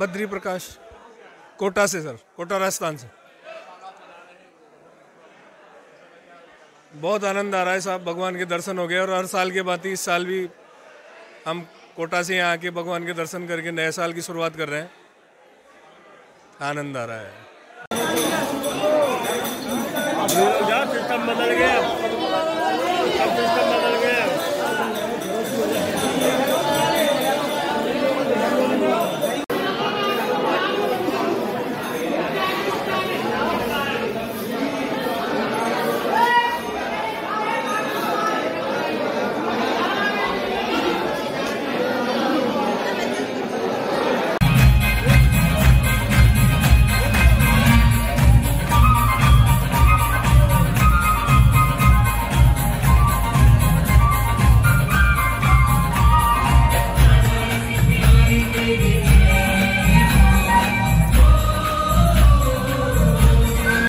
बद्रीप्रकाश कोटा से सर, कोटा राजस्थान से। बहुत आनंद आ रहा है साहब, भगवान के दर्शन हो गए और हर साल के बाद इस साल भी हम कोटा से यहाँ आके भगवान के दर्शन करके नए साल की शुरुआत कर रहे हैं। आनंद आ रहा है।